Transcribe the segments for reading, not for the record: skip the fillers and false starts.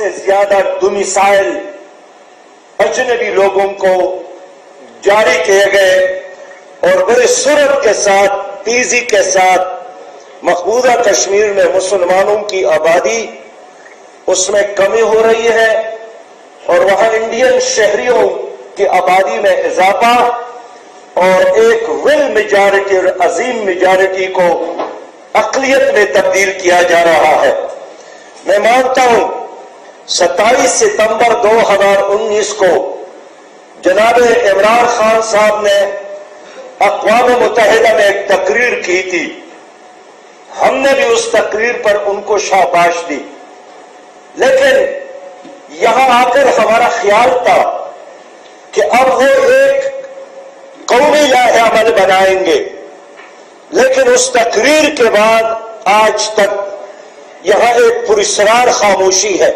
से ज्यादा दुमिसाइल अजनबी लोगों को जारी किए गए और बड़ी सुरत के साथ, तेजी के साथ मकबूजा कश्मीर में मुसलमानों की आबादी उसमें कमी हो रही है और वहां इंडियन शहरियों की आबादी में इजाफा और एक विल मेजॉरिटी और अजीम मेजॉरिटी को अकलियत में तब्दील किया जा रहा है। मैं मानता हूं 27 सितंबर 2019 को जनाब इमरान खान साहब ने अक़वाम मुत्तहिदा में एक तकरीर की थी, हमने भी उस तकरीर पर उनको शाबाश दी, लेकिन यहां आकर हमारा ख्याल था कि अब वो एक कौमी लाहे अमल बनाएंगे, लेकिन उस तकरीर के बाद आज तक यहां एक पुरस्कार खामोशी है।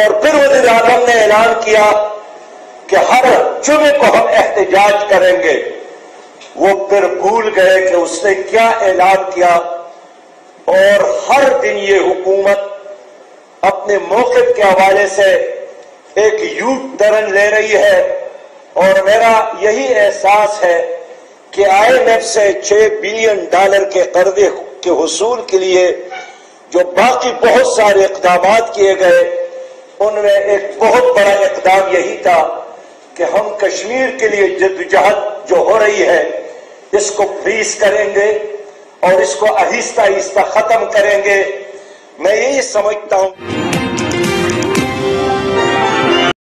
और फिर वज़ीर आज़म ने ऐलान किया कि हर जुमे को हम एहतजाज करेंगे, वो फिर भूल गए कि उसने क्या ऐलान किया। और हर दिन ये हुकूमत अपने मौक़िफ़ के हवाले से एक यूट टर्न ले रही है और मेरा यही एहसास है कि IMF से $6 बिलियन के कर्जे के हुसूल के लिए जो बाकी बहुत सारे इकदामात किए गए, उनमें एक बहुत बड़ा इकदाम यही था कि हम कश्मीर के लिए जद्दोजहद जो हो रही है इसको फ्रीज करेंगे और इसको आहिस्ता आहिस्ता खत्म करेंगे। मैं यही समझता हूं।